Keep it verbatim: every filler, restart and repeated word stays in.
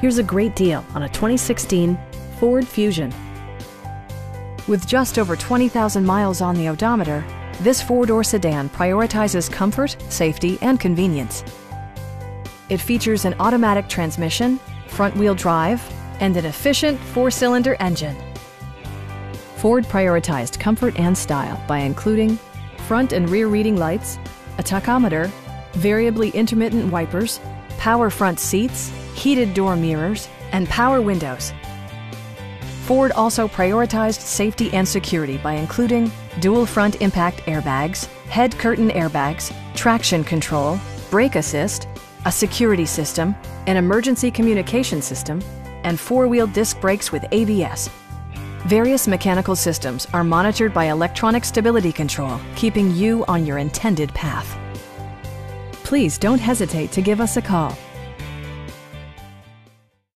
Here's a great deal on a twenty sixteen Ford Fusion. With just over twenty thousand miles on the odometer, this four-door sedan prioritizes comfort, safety, and convenience. It features an automatic transmission, front-wheel drive, and an efficient four-cylinder engine. Ford prioritized comfort and style by including front and rear reading lights, a tachometer, variably intermittent wipers, power front seats, heated door mirrors, and power windows. Ford also prioritized safety and security by including dual front impact airbags, head curtain airbags, traction control, brake assist, a security system, an emergency communication system, and four-wheel disc brakes with A B S. Various mechanical systems are monitored by electronic stability control, keeping you on your intended path. Please don't hesitate to give us a call.